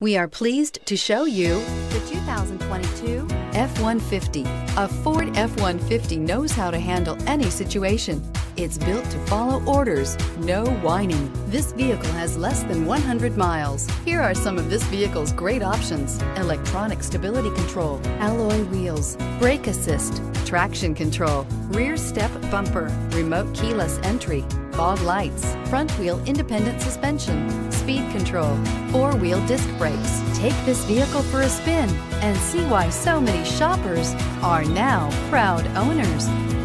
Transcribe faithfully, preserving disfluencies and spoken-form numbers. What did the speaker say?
We are pleased to show you the two thousand twenty-two F one fifty. A Ford F one fifty knows how to handle any situation. It's built to follow orders, no whining. This vehicle has less than one hundred miles. Here are some of this vehicle's great options: electronic stability control, alloy wheels, brake assist, traction control, rear step bumper, remote keyless entry, fog lights, front wheel independent suspension, speed control, four-wheel disc brakes. Take this vehicle for a spin and see why so many shoppers are now proud owners.